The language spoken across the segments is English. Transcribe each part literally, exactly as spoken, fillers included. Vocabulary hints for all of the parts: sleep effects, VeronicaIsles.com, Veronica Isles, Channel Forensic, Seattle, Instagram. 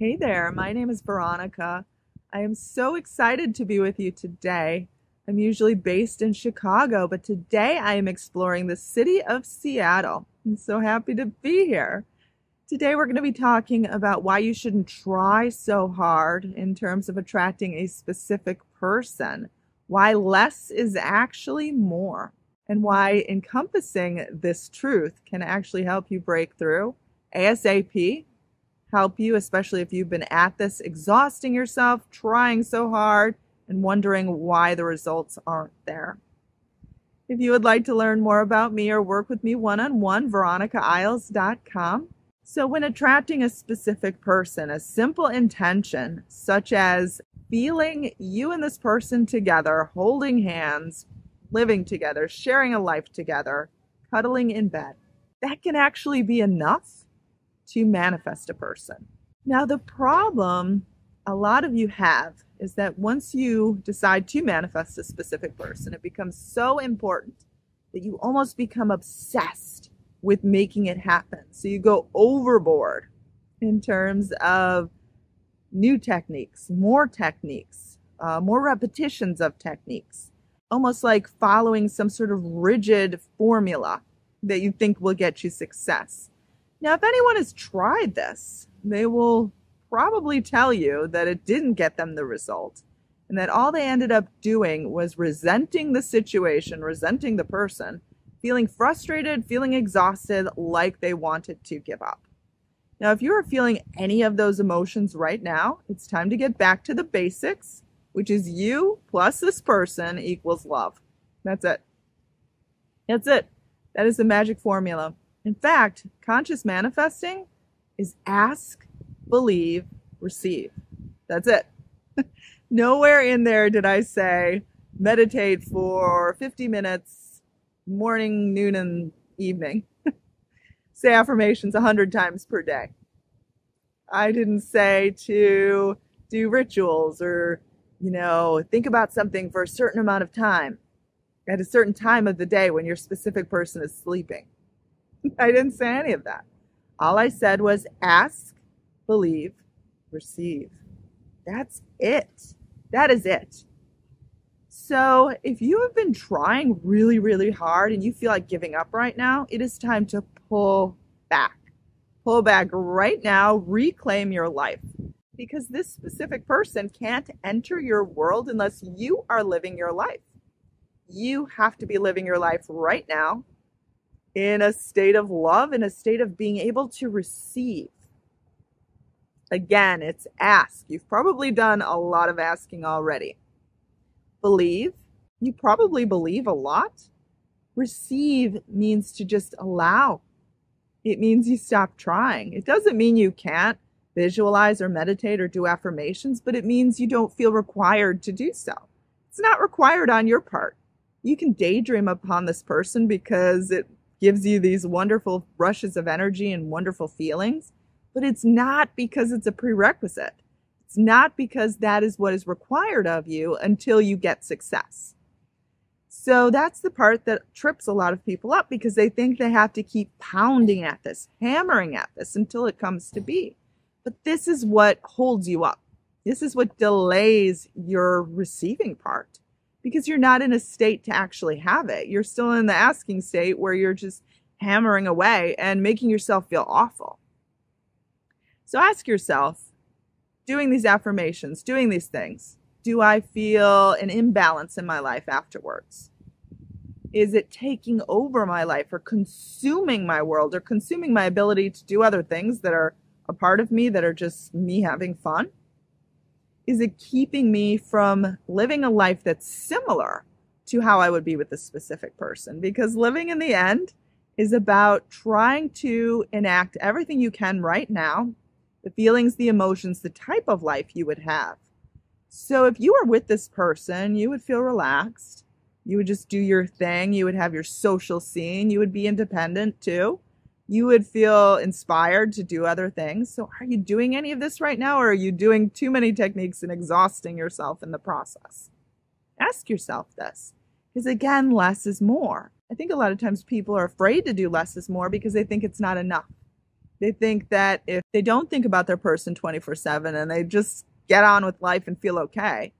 Hey there, my name is Veronica. I am so excited to be with you today. I'm usually based in Chicago, but today I am exploring the city of Seattle. I'm so happy to be here. Today we're going to be talking about why you shouldn't try so hard in terms of attracting a specific person, why less is actually more, and why encompassing this truth can actually help you break through ASAP. Help you, especially if you've been at this, exhausting yourself, trying so hard, and wondering why the results aren't there. If you would like to learn more about me or work with me one-on-one, Veronica Isles dot com. So when attracting a specific person, a simple intention, such as feeling you and this person together, holding hands, living together, sharing a life together, cuddling in bed, that can actually be enough to manifest a person. Now the problem a lot of you have is that once you decide to manifest a specific person, it becomes so important that you almost become obsessed with making it happen. So you go overboard in terms of new techniques, more techniques, uh, more repetitions of techniques, almost like following some sort of rigid formula that you think will get you success. Now, if anyone has tried this, they will probably tell you that it didn't get them the result and that all they ended up doing was resenting the situation, resenting the person, feeling frustrated, feeling exhausted, like they wanted to give up. Now, if you are feeling any of those emotions right now, it's time to get back to the basics, which is you plus this person equals love. That's it. That's it. That is the magic formula. In fact, conscious manifesting is ask, believe, receive. That's it. Nowhere in there did I say meditate for fifty minutes, morning, noon, and evening. Say affirmations a hundred times per day. I didn't say to do rituals or, you know, think about something for a certain amount of time at a certain time of the day when your specific person is sleeping. I didn't say any of that. All I said was ask, believe, receive. That's it. That is it. So if you have been trying really, really hard and you feel like giving up right now, it is time to pull back. Pull back right now. Reclaim your life. Because this specific person can't enter your world unless you are living your life. You have to be living your life right now, in a state of love, in a state of being able to receive. Again, it's ask. You've probably done a lot of asking already. Believe. You probably believe a lot. Receive means to just allow. It means you stop trying. It doesn't mean you can't visualize or meditate or do affirmations, but it means you don't feel required to do so. It's not required on your part. You can daydream upon this person because it gives you these wonderful rushes of energy and wonderful feelings, but it's not because it's a prerequisite. It's not because that is what is required of you until you get success. So that's the part that trips a lot of people up because they think they have to keep pounding at this, hammering at this until it comes to be. But this is what holds you up. This is what delays your receiving part. Because you're not in a state to actually have it. You're still in the asking state where you're just hammering away and making yourself feel awful. So ask yourself, doing these affirmations, doing these things, do I feel an imbalance in my life afterwards? Is it taking over my life or consuming my world or consuming my ability to do other things that are a part of me, that are just me having fun? Is it keeping me from living a life that's similar to how I would be with this specific person? Because living in the end is about trying to enact everything you can right now, the feelings, the emotions, the type of life you would have. So if you were with this person, you would feel relaxed. You would just do your thing. You would have your social scene. You would be independent too. You would feel inspired to do other things. So are you doing any of this right now, or are you doing too many techniques and exhausting yourself in the process? Ask yourself this, because again, less is more. I think a lot of times people are afraid to do less is more because they think it's not enough. They think that if they don't think about their person twenty-four seven and they just get on with life and feel okay,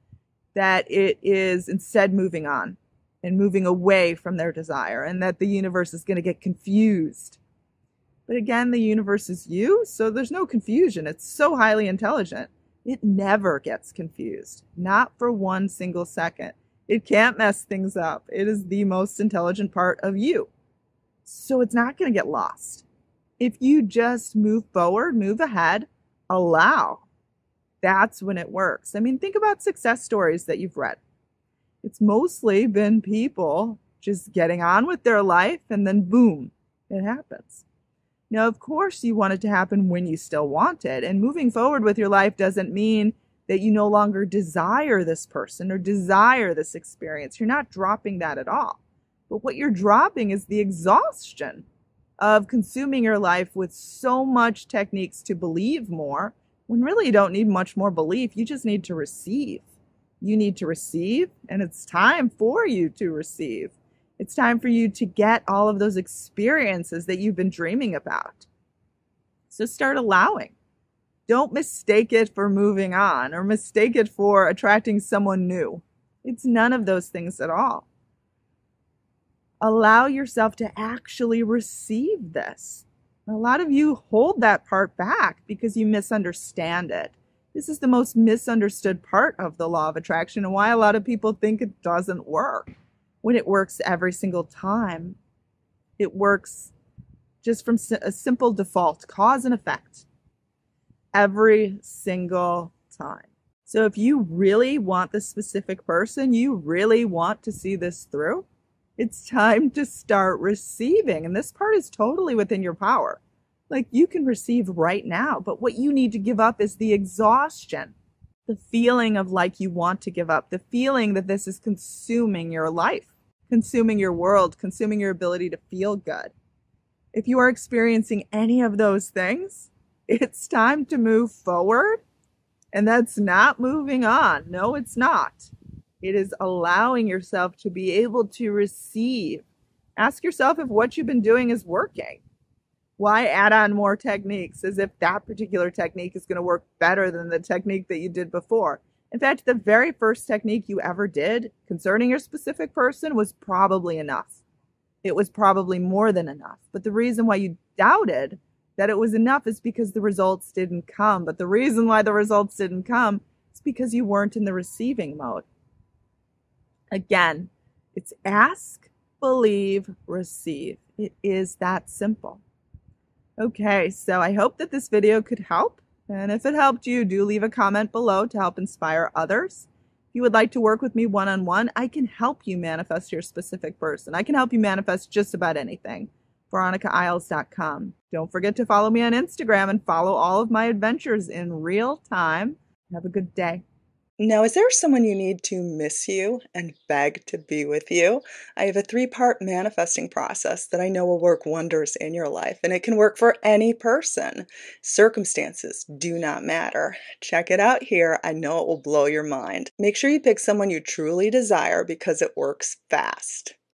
that it is instead moving on and moving away from their desire, and that the universe is going to get confused. But again, the universe is you, so there's no confusion. It's so highly intelligent. It never gets confused, not for one single second. It can't mess things up. It is the most intelligent part of you. So it's not going to get lost. If you just move forward, move ahead, allow, that's when it works. I mean, think about success stories that you've read. It's mostly been people just getting on with their life and then boom, it happens. Now, of course, you want it to happen when you still want it. And moving forward with your life doesn't mean that you no longer desire this person or desire this experience. You're not dropping that at all. But what you're dropping is the exhaustion of consuming your life with so much techniques to believe more, when really you don't need much more belief. You just need to receive. You need to receive, and it's time for you to receive. It's time for you to get all of those experiences that you've been dreaming about. So start allowing. Don't mistake it for moving on or mistake it for attracting someone new. It's none of those things at all. Allow yourself to actually receive this. A lot of you hold that part back because you misunderstand it. This is the most misunderstood part of the law of attraction and why a lot of people think it doesn't work, when it works every single time. It works just from a simple default, cause and effect, every single time. So if you really want this specific person, you really want to see this through, it's time to start receiving. And this part is totally within your power. Like, you can receive right now, but what you need to give up is the exhaustion, the feeling of like you want to give up, the feeling that this is consuming your life, consuming your world, consuming your ability to feel good. If you are experiencing any of those things, it's time to move forward. And that's not moving on. No, it's not. It is allowing yourself to be able to receive. Ask yourself if what you've been doing is working. Why add on more techniques as if that particular technique is going to work better than the technique that you did before? In fact, the very first technique you ever did concerning your specific person was probably enough. It was probably more than enough. But the reason why you doubted that it was enough is because the results didn't come. But the reason why the results didn't come is because you weren't in the receiving mode. Again, it's ask, believe, receive. It is that simple. Okay, so I hope that this video could help. And if it helped you, do leave a comment below to help inspire others. If you would like to work with me one-on-one, I can help you manifest your specific person. I can help you manifest just about anything. Veronica Isles dot com. Don't forget to follow me on Instagram and follow all of my adventures in real time. Have a good day. Now, is there someone you need to miss you and beg to be with you? I have a three-part manifesting process that I know will work wonders in your life, and it can work for any person. Circumstances do not matter. Check it out here. I know it will blow your mind. Make sure you pick someone you truly desire because it works fast.